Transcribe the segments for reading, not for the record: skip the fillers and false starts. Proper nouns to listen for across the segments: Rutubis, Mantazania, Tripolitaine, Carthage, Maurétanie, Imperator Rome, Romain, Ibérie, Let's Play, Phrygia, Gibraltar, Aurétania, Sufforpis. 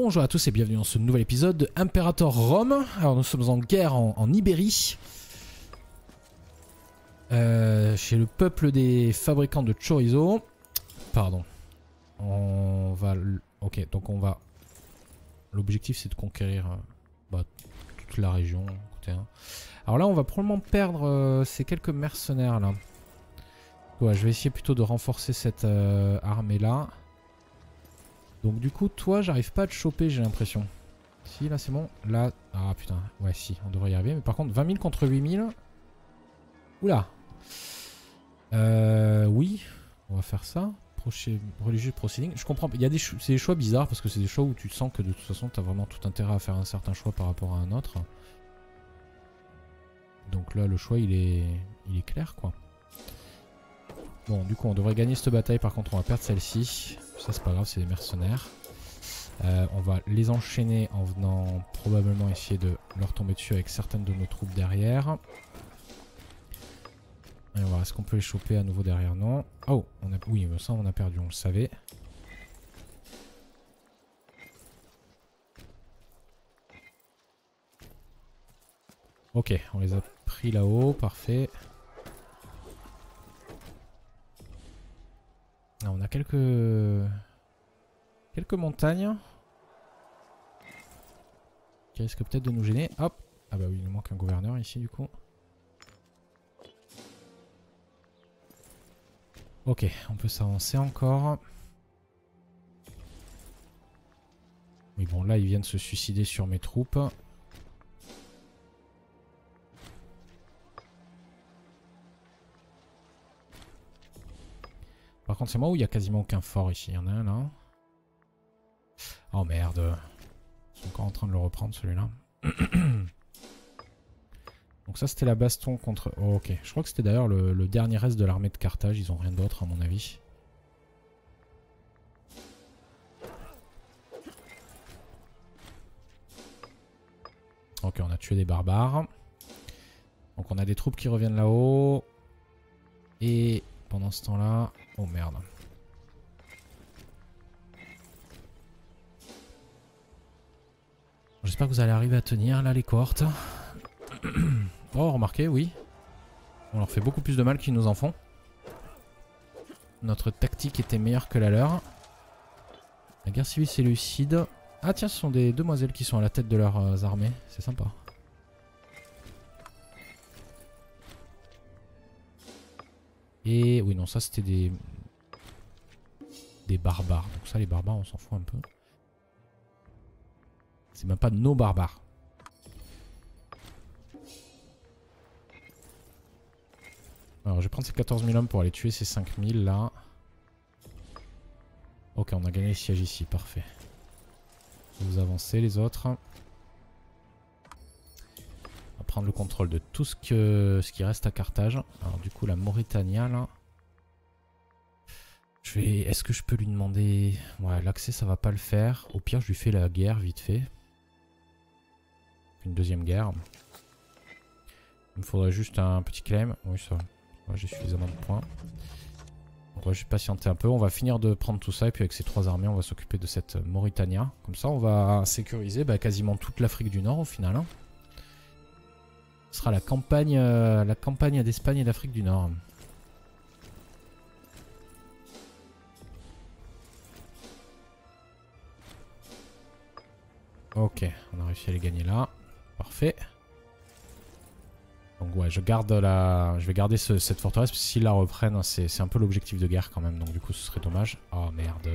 Bonjour à tous et bienvenue dans ce nouvel épisode de Imperator Rome. Alors nous sommes en guerre en Ibérie. Chez le peuple des fabricants de chorizo. Pardon. On va... Ok, donc on va... L'objectif c'est de conquérir toute la région. Écoutez, hein. Alors là on va probablement perdre ces quelques mercenaires là. Ouais, je vais essayer plutôt de renforcer cette armée là. Donc du coup toi j'arrive pas à te choper, j'ai l'impression. Si là c'est bon. Là. Ah putain. Ouais si on devrait y arriver. Mais par contre 20 000 contre 8 000. Oula. Oui. On va faire ça. Religieux proceeding. Je comprends. Il y a c'est des choix bizarres parce que c'est des choix où tu sens que de toute façon t'as vraiment tout intérêt à faire un certain choix par rapport à un autre. Donc là le choix il est clair quoi. Bon du coup on devrait gagner cette bataille, par contre on va perdre celle-ci. Ça c'est pas grave, c'est des mercenaires. On va les enchaîner en venant probablement essayer de leur tomber dessus avec certaines de nos troupes derrière. Et on va voir, est-ce qu'on peut les choper à nouveau derrière? Non. Oh, oui ça on a perdu, on le savait. Ok, on les a pris là-haut, parfait. Non, on a quelques montagnes qui risquent peut-être de nous gêner. Hop. Ah bah oui, il nous manque un gouverneur ici du coup. Ok, on peut s'avancer encore. Oui bon, là ils viennent se suicider sur mes troupes. Par contre c'est moi où il n'y a quasiment aucun fort ici, il y en a un là. Oh merde. Ils sont encore en train de le reprendre celui-là. Donc ça c'était la baston contre... Oh, ok, je crois que c'était d'ailleurs le dernier reste de l'armée de Carthage, ils ont rien d'autre à mon avis. Ok, on a tué des barbares. Donc on a des troupes qui reviennent là-haut. Et pendant ce temps-là... Oh merde. J'espère que vous allez arriver à tenir là les cohortes. Oh remarquez, oui. On leur fait beaucoup plus de mal qu'ils nous en font. Notre tactique était meilleure que la leur. La guerre civile c'est lucide. Ah tiens, ce sont des demoiselles qui sont à la tête de leurs armées. C'est sympa. Et oui non, ça c'était des barbares. Donc ça les barbares on s'en fout un peu. C'est même pas nos barbares. Alors je vais prendre ces 14 000 hommes pour aller tuer ces 5 000 là. Ok, on a gagné le siège ici, parfait. Vous avancez les autres. On va prendre le contrôle de tout ce qui reste à Carthage. Alors du coup la Maurétania là. Est-ce que je peux lui demander... Ouais, l'accès ça va pas le faire. Au pire je lui fais la guerre vite fait. Une deuxième guerre. Il me faudrait juste un petit claim. Oui ça, ouais, j'ai suffisamment de points. Donc ouais, je vais patienter un peu. On va finir de prendre tout ça et puis avec ces trois armées on va s'occuper de cette Maurétania. Comme ça on va sécuriser quasiment toute l'Afrique du Nord au final. Hein. Ce sera la campagne d'Espagne et d'Afrique du Nord. Ok, on a réussi à les gagner là. Parfait. Donc ouais, je vais garder cette forteresse parce que s'ils la reprennent, c'est un peu l'objectif de guerre quand même. Donc du coup, ce serait dommage. Oh merde.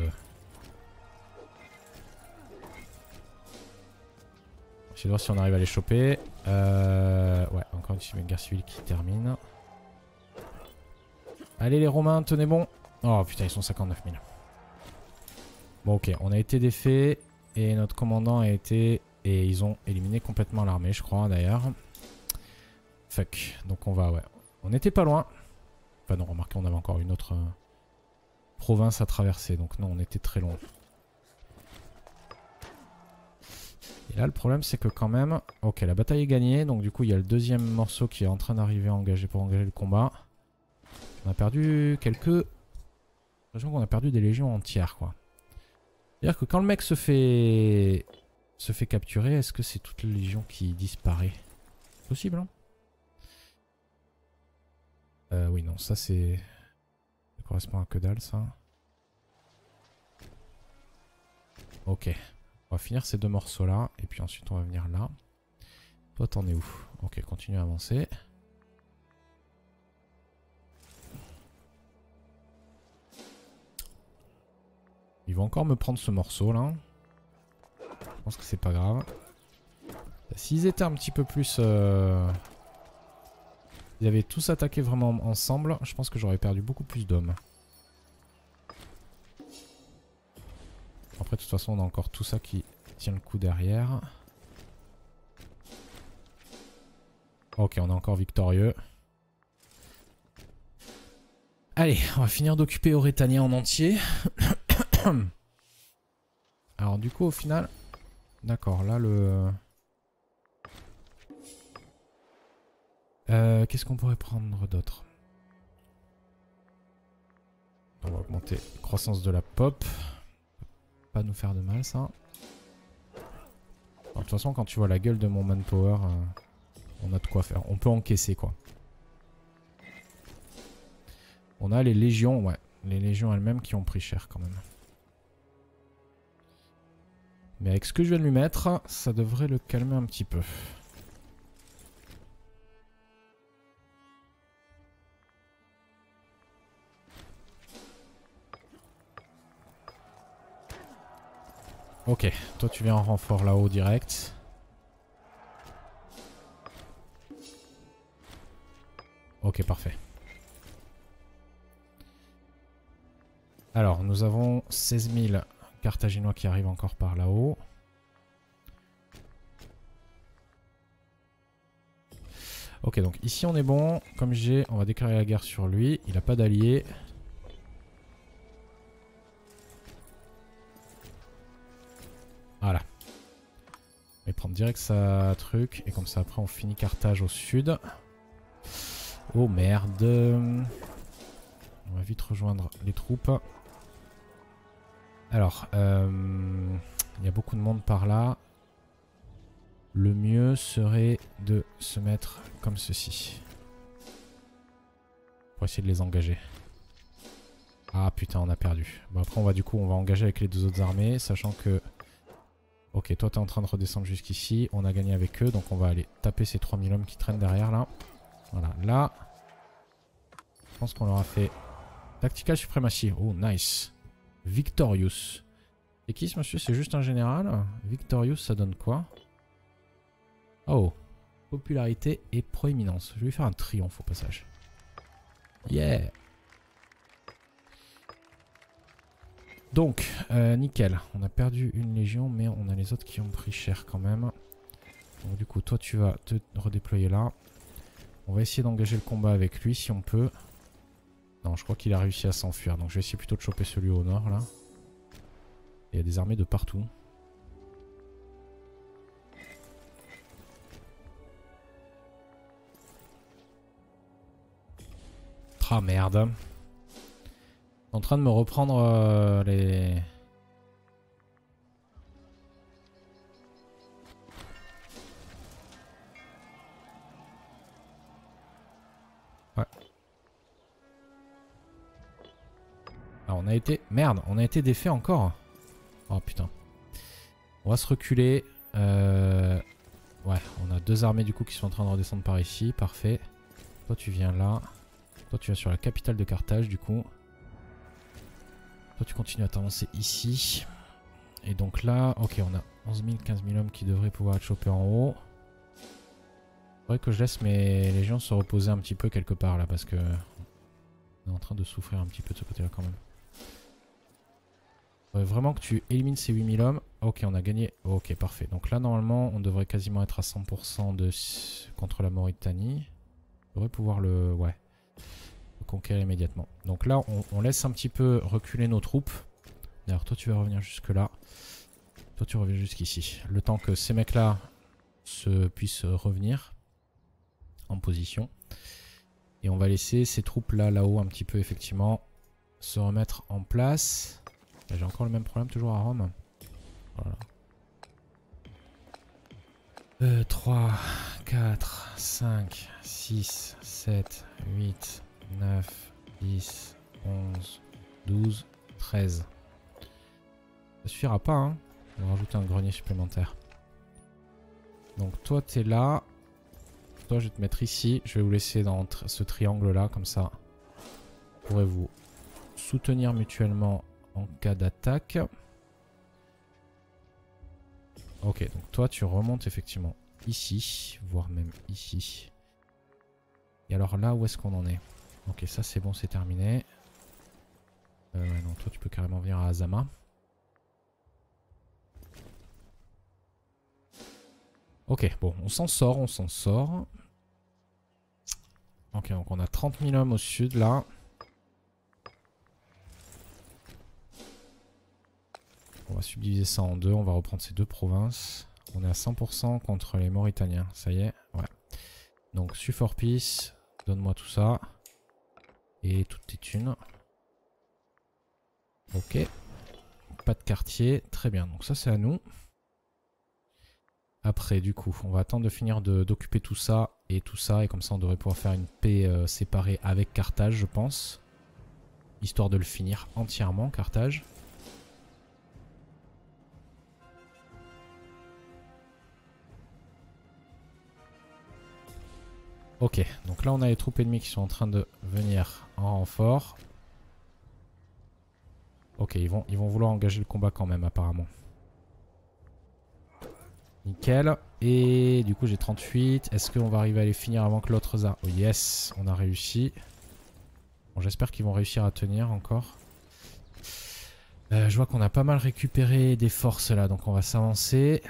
On va essayer de voir si on arrive à les choper. Ouais, encore une guerre civile qui termine. Allez les Romains, tenez bon. Oh putain, ils sont 59 000. Bon ok, on a été défait. Et notre commandant a été... Et ils ont éliminé complètement l'armée, je crois, d'ailleurs. Fuck. Donc on va... Ouais. On n'était pas loin. Enfin non, remarquez, on avait encore une autre province à traverser. Donc non, on était très loin. Et là, le problème, c'est que quand même... Ok, la bataille est gagnée. Donc du coup, il y a le deuxième morceau qui est en train d'arriver pour engager le combat. On a perdu quelques... J'ai l'impression qu'on a perdu des légions entières, quoi. C'est-à-dire que quand le mec se fait capturer, est-ce que c'est toute la légion qui disparaît? Possible, hein? Oui, non, ça c'est... Ça correspond à que dalle, ça. Ok. On va finir ces deux morceaux-là, et puis ensuite on va venir là. Toi, t'en es où? Ok, continue à avancer. Ils vont encore me prendre ce morceau-là. Je pense que c'est pas grave. S'ils étaient un petit peu plus... Ils avaient tous attaqué vraiment ensemble, je pense que j'aurais perdu beaucoup plus d'hommes. Après, de toute façon, on a encore tout ça qui tient le coup derrière. Ok, on est encore victorieux. Allez, on va finir d'occuper Aurétania en entier. Alors du coup, au final... D'accord, là le... Qu'est-ce qu'on pourrait prendre d'autre? On va augmenter la croissance de la pop. Pas nous faire de mal, ça. Alors, de toute façon, quand tu vois la gueule de mon manpower, on a de quoi faire. On peut encaisser, quoi. On a les légions, ouais. Les légions elles-mêmes qui ont pris cher, quand même. Mais avec ce que je viens de lui mettre, ça devrait le calmer un petit peu. Ok, toi tu viens en renfort là-haut direct. Ok, parfait. Alors, nous avons 16 000 Carthaginois qui arrivent encore par là-haut. Ok, donc ici on est bon. Comme j'ai, on va déclarer la guerre sur lui. Il n'a pas d'alliés. Voilà. On va prendre direct sa truc. Et comme ça, après, on finit Carthage au sud. Oh merde. On va vite rejoindre les troupes. Alors, il y a beaucoup de monde par là. Le mieux serait de se mettre comme ceci. Pour essayer de les engager. Ah putain, on a perdu. Bon, après, on va du coup, on va engager avec les deux autres armées, sachant que... Ok, toi t'es en train de redescendre jusqu'ici, on a gagné avec eux, donc on va aller taper ces 3000 hommes qui traînent derrière là. Voilà, là, je pense qu'on leur a fait Tactical Supremacy, oh nice, Victorious. C'est qui ce monsieur? C'est juste un général? Victorious, ça donne quoi? Oh, popularité et proéminence, je vais lui faire un triomphe au passage. Yeah. Donc, nickel, on a perdu une légion, mais on a les autres qui ont pris cher quand même. Donc du coup, toi tu vas te redéployer là. On va essayer d'engager le combat avec lui si on peut. Non, je crois qu'il a réussi à s'enfuir, donc je vais essayer plutôt de choper celui au nord là. Il y a des armées de partout. Ah merde. En train de me reprendre les... Ouais. Ah, on a été... Merde, on a été défait encore. Oh putain. On va se reculer. Ouais, on a deux armées du coup qui sont en train de redescendre par ici. Parfait. Toi tu viens là. Toi tu vas sur la capitale de Carthage du coup. Toi tu continues à t'avancer ici. Et donc là, ok, on a 11 000, 15 000 hommes qui devraient pouvoir être chopés en haut. Il faudrait que je laisse mes légions se reposer un petit peu quelque part là, parce que on est en train de souffrir un petit peu de ce côté là quand même. Faudrait vraiment que tu élimines ces 8 000 hommes. Ok, on a gagné. Ok, parfait. Donc là normalement on devrait quasiment être à 100% de... contre la Maurétanie. On devrait pouvoir le... Ouais. Conquérir immédiatement. Donc là on laisse un petit peu reculer nos troupes. D'ailleurs toi tu vas revenir jusque là. Toi tu reviens jusqu'ici. Le temps que ces mecs là puissent revenir en position. Et on va laisser ces troupes là là-haut un petit peu effectivement se remettre en place. J'ai encore le même problème toujours à Rome. Voilà. 3, 4, 5, 6, 7, 8, 9, 10, 11, 12, 13. Ça suffira pas, hein. On va rajouter un grenier supplémentaire. Donc toi t'es là. Toi je vais te mettre ici. Je vais vous laisser dans ce triangle là, comme ça. Vous pourrez vous soutenir mutuellement en cas d'attaque. Ok, donc toi tu remontes effectivement ici, voire même ici. Et alors là, où est-ce qu'on en est? Ok, ça c'est bon, c'est terminé. Non, toi tu peux carrément venir à Azama. Ok, bon, on s'en sort, on s'en sort. Ok, donc on a 30 000 hommes au sud là. On va subdiviser ça en deux, on va reprendre ces deux provinces. On est à 100% contre les Mauritaniens, ça y est, ouais. Donc Sufforpis, donne-moi tout ça. Et toutes tes thunes. Ok. Pas de quartier, très bien, donc ça c'est à nous. Après du coup, on va attendre de finir d'occuper tout ça, et comme ça on devrait pouvoir faire une paix séparée avec Carthage je pense. Histoire de le finir entièrement, Carthage. Ok, donc là on a les troupes ennemies qui sont en train de venir en renfort. Ok, ils vont vouloir engager le combat quand même apparemment. Nickel. Et du coup j'ai 38. Est-ce qu'on va arriver à les finir avant que l'autre ça? Oh yes, on a réussi. Bon, j'espère qu'ils vont réussir à tenir encore. Je vois qu'on a pas mal récupéré des forces là, donc on va s'avancer.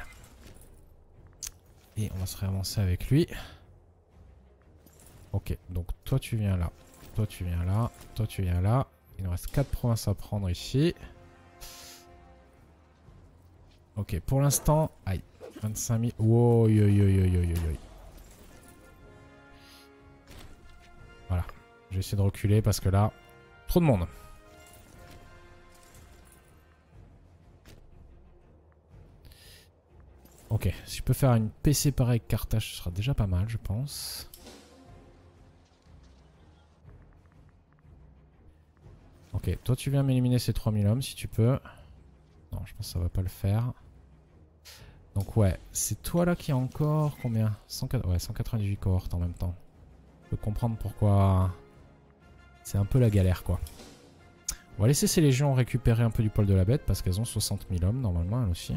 Et on va se réavancer avec lui. Ok, donc toi tu viens là, toi tu viens là, toi tu viens là. Il nous reste 4 provinces à prendre ici. Ok, pour l'instant, aïe, 25 000. Wow, yo, yo, yo, yo, yo, yo. Voilà, je vais essayer de reculer parce que là, trop de monde. Ok, si je peux faire une paix séparée avec Carthage, ce sera déjà pas mal, je pense. Ok, toi tu viens m'éliminer ces 3000 hommes si tu peux. Non, je pense que ça va pas le faire. Donc ouais, c'est toi là qui a encore combien 198 cohortes en même temps. Je peux comprendre pourquoi c'est un peu la galère quoi. On va laisser ces légions récupérer un peu du poil de la bête parce qu'elles ont 60 000 hommes normalement elles aussi.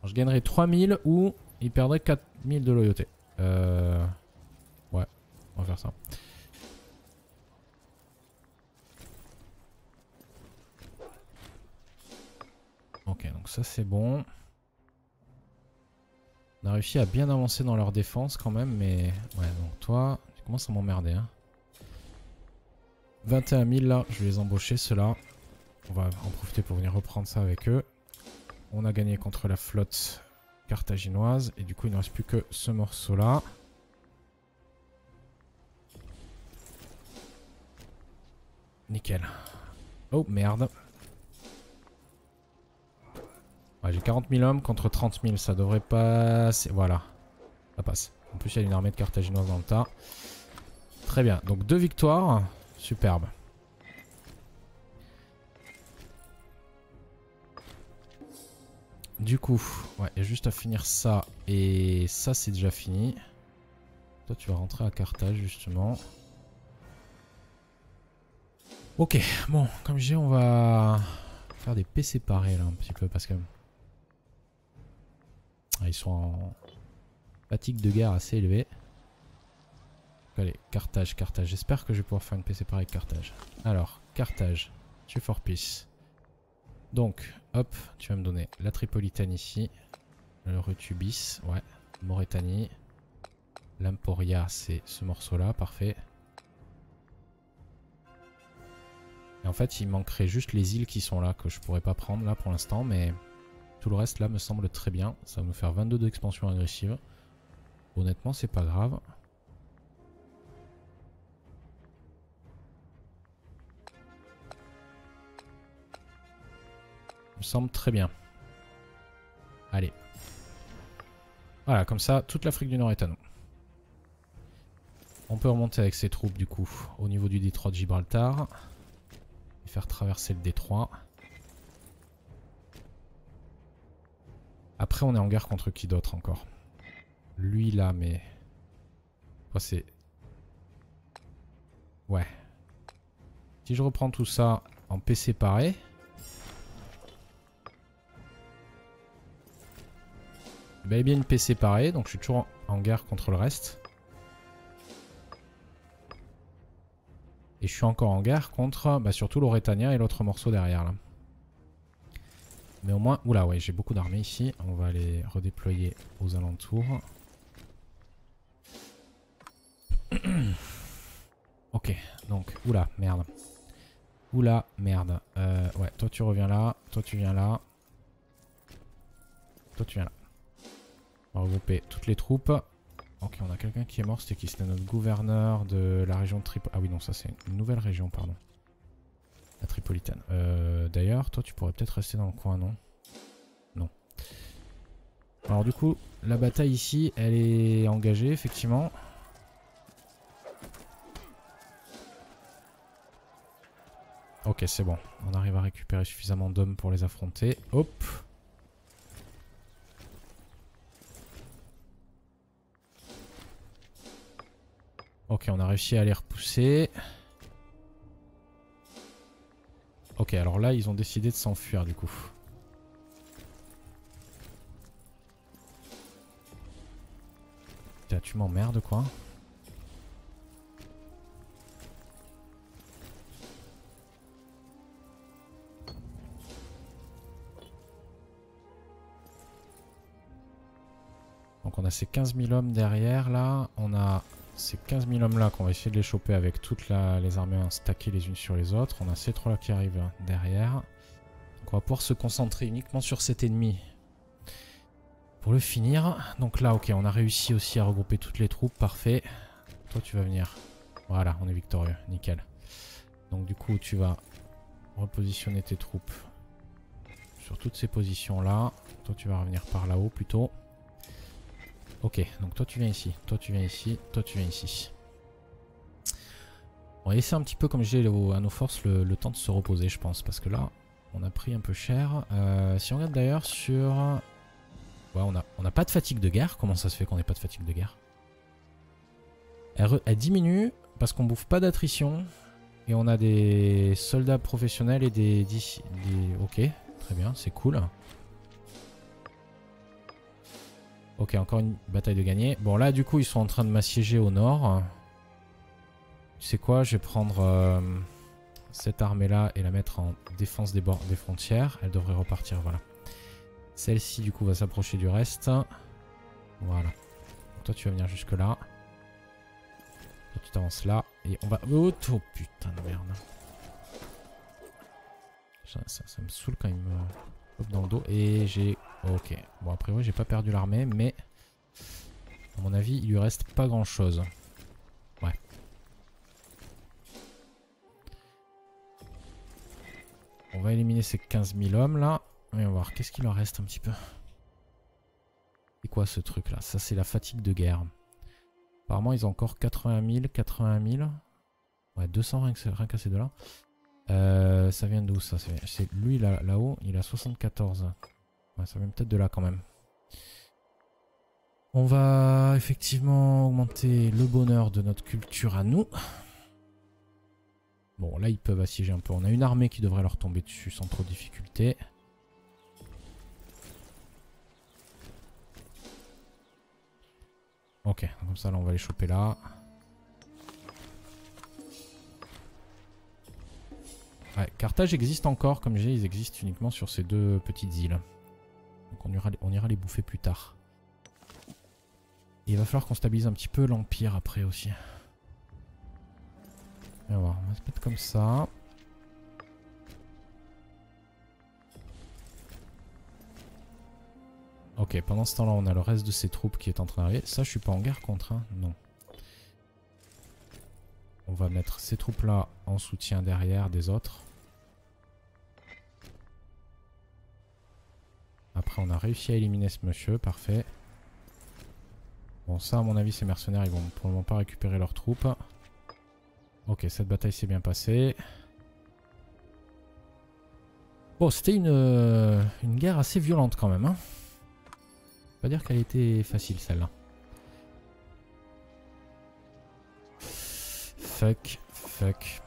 Alors, je gagnerais 3000 ou ils perdraient 4000 de loyauté. Ouais, on va faire ça. Ok, donc ça c'est bon. On a réussi à bien avancer dans leur défense quand même, mais... Ouais, donc toi, tu commences à m'emmerder, hein. 21 000 là, je vais les embaucher, ceux-là. On va en profiter pour venir reprendre ça avec eux. On a gagné contre la flotte... carthaginoise, et du coup il ne reste plus que ce morceau là. Nickel. Oh merde. Ouais, j'ai 40 000 hommes contre 30 000, ça devrait passer. Voilà, ça passe. En plus il y a une armée de carthaginoises dans le tas. Très bien, donc 2 victoires, superbe. Du coup, ouais, il y a juste à finir ça, et ça c'est déjà fini. Toi tu vas rentrer à Carthage justement. Ok, bon, comme je dis, on va faire des paix séparés là un petit peu, parce que... Ah, ils sont en fatigue de guerre assez élevée. Allez, Carthage, Carthage, j'espère que je vais pouvoir faire une paix séparée avec Carthage. Alors, Carthage, Sufforpis. Donc, hop, tu vas me donner la Tripolitaine ici, le Rutubis, ouais, Maurétanie, l'Emporia, c'est ce morceau-là, parfait. Et en fait, il manquerait juste les îles qui sont là, que je pourrais pas prendre là pour l'instant, mais tout le reste là me semble très bien. Ça va nous faire 22 d'expansion agressive. Honnêtement, c'est pas grave. me semble très bien. Allez. Voilà, comme ça, toute l'Afrique du Nord est à nous. On peut remonter avec ses troupes, du coup, au niveau du détroit de Gibraltar. Et faire traverser le détroit. Après, on est en guerre contre qui d'autre encore? Lui, là, mais... Enfin, c'est... Ouais. Si je reprends tout ça en paix séparée... Ben, il y a bien une paix séparée, donc je suis toujours en guerre contre le reste. Et je suis encore en guerre contre surtout l'Aurétania et l'autre morceau derrière là. Mais au moins... Oula ouais, j'ai beaucoup d'armées ici. On va les redéployer aux alentours. Ok, donc... Oula, merde. Oula, merde. Ouais, toi tu reviens là. Toi tu viens là. Toi tu viens là. On va regrouper toutes les troupes. Ok, on a quelqu'un qui est mort, c'était qui? C'était notre gouverneur de la région de Tripolitaine. Ah oui, non, ça c'est une nouvelle région, pardon. La Tripolitaine. D'ailleurs, toi tu pourrais peut-être rester dans le coin, non? Non. Alors du coup, la bataille ici, elle est engagée, effectivement. Ok, c'est bon. On arrive à récupérer suffisamment d'hommes pour les affronter. Hop! Ok, on a réussi à les repousser. Ok, alors là, ils ont décidé de s'enfuir du coup. Putain, tu m'emmerdes quoi. Donc on a ces 15 000 hommes derrière là. On a... Ces 15 000 hommes là qu'on va essayer de les choper avec toutes les armées stackées les unes sur les autres. On a ces trois là qui arrivent derrière. Donc on va pouvoir se concentrer uniquement sur cet ennemi. Pour le finir. Donc là ok, on a réussi aussi à regrouper toutes les troupes. Parfait. Toi tu vas venir. Voilà, on est victorieux. Nickel. Donc du coup tu vas repositionner tes troupes sur toutes ces positions là. Toi tu vas revenir par là-haut plutôt. Ok, donc toi tu viens ici, toi tu viens ici, toi tu viens ici. On va laisser un petit peu, comme je disais, à nos forces le temps de se reposer, je pense. Parce que là, on a pris un peu cher. Si on regarde d'ailleurs sur... Ouais, on n'a pas de fatigue de guerre. Comment ça se fait qu'on n'ait pas de fatigue de guerre? Elle diminue parce qu'on bouffe pas d'attrition. Et on a des soldats professionnels et des... Ok, très bien, c'est cool. Ok, encore une bataille de gagner. Bon, là, du coup, ils sont en train de m'assiéger au nord. Tu sais quoi? Je vais prendre cette armée-là et la mettre en défense des bords des frontières. Elle devrait repartir, voilà. Celle-ci, du coup, va s'approcher du reste. Voilà. Donc, toi, tu vas venir jusque-là. Toi, tu t'avances là. Et on va... Oh, putain de merde. Ça me saoule quand même. Hop, dans le dos. Et j'ai... Ok, bon après oui j'ai pas perdu l'armée mais à mon avis il lui reste pas grand chose. Ouais. On va éliminer ces 15 000 hommes là. Et on va voir qu'est-ce qu'il leur reste un petit peu. C'est quoi ce truc là? Ça c'est la fatigue de guerre. Apparemment ils ont encore 80 000. Ouais 200 rien qu'à ces deux là. Ça vient d'où ça? C'est lui là-haut il a 74. Ça vient peut-être de là quand même. On va effectivement augmenter le bonheur de notre culture à nous. Bon là ils peuvent assiéger un peu. On a une armée qui devrait leur tomber dessus sans trop de difficulté. Ok, comme ça là on va les choper là. Ouais, Carthage existe encore comme j'ai, ils existent uniquement sur ces deux petites îles. Donc on ira les bouffer plus tard. Et il va falloir qu'on stabilise un petit peu l'Empire après aussi. On va voir, on va se mettre comme ça. Ok, pendant ce temps-là, on a le reste de ces troupes qui est en train d'arriver. Ça, je suis pas en guerre contre, hein, non. On va mettre ces troupes-là en soutien derrière des autres. Après on a réussi à éliminer ce monsieur, parfait. Bon ça à mon avis ces mercenaires ils vont pour le moment pas récupérer leurs troupes. Ok, cette bataille s'est bien passée. Bon c'était une guerre assez violente quand même, hein. Pas dire qu'elle était facile celle-là. Fuck, fuck.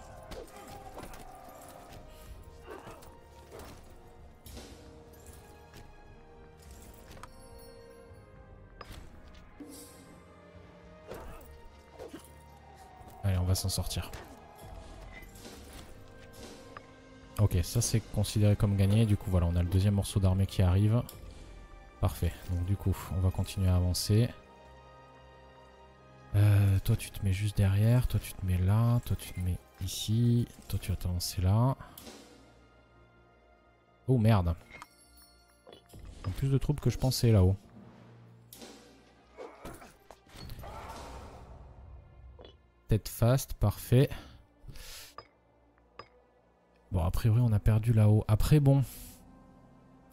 Allez, on va s'en sortir. Ok, ça c'est considéré comme gagné. Du coup, voilà, on a le deuxième morceau d'armée qui arrive. Parfait. Donc du coup, on va continuer à avancer. Toi, tu te mets juste derrière. Toi, tu te mets là. Toi, tu te mets ici. Toi, tu vas t'avancer là. Oh, merde. En plus de troupes que je pensais là-haut. Tête fast, parfait. Bon, a priori, on a perdu là-haut. Après, bon...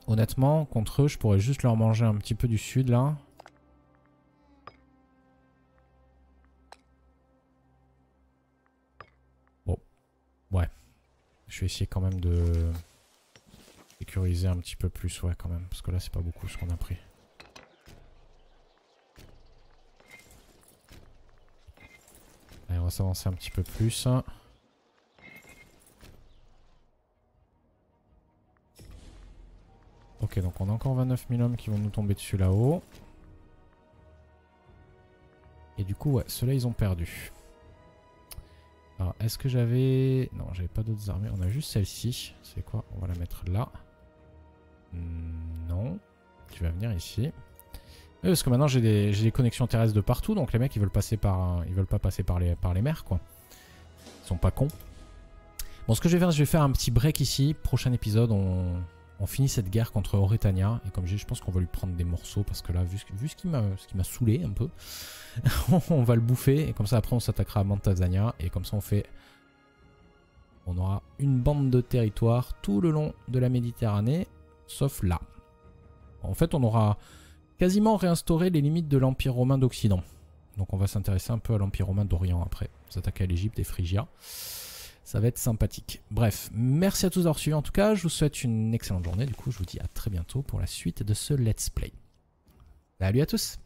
Honnêtement, contre eux, je pourrais juste leur manger un petit peu du sud, là. Bon. Ouais. Je vais essayer quand même de... sécuriser un petit peu plus, ouais, quand même. Parce que là, c'est pas beaucoup ce qu'on a pris. Allez, on va s'avancer un petit peu plus. Ok, donc on a encore 29 000 hommes qui vont nous tomber dessus là-haut. Et du coup, ouais, ceux-là, ils ont perdu. Alors, est-ce que j'avais... Non, j'avais pas d'autres armées. On a juste celle-ci. C'est quoi? On va la mettre là. Non. Tu vas venir ici. Oui, parce que maintenant, j'ai des connexions terrestres de partout. Donc, les mecs, ils veulent passer par... Ils veulent pas passer par les mers, quoi. Ils sont pas cons. Bon, ce que je vais faire, un petit break ici. Prochain épisode, on finit cette guerre contre Aurétania. Et comme je dis, je pense qu'on va lui prendre des morceaux. Parce que là, vu ce qui m'a saoulé un peu, on va le bouffer. Et comme ça, après, on s'attaquera à Mantazania. Et comme ça, on fait... On aura une bande de territoire tout le long de la Méditerranée. Sauf là. En fait, on aura quasiment réinstauré les limites de l'Empire romain d'Occident. Donc, on va s'intéresser un peu à l'Empire romain d'Orient après. S'attaquer à l'Égypte et Phrygia. Ça va être sympathique. Bref, merci à tous d'avoir suivi en tout cas. Je vous souhaite une excellente journée. Du coup, je vous dis à très bientôt pour la suite de ce Let's Play. Salut à tous!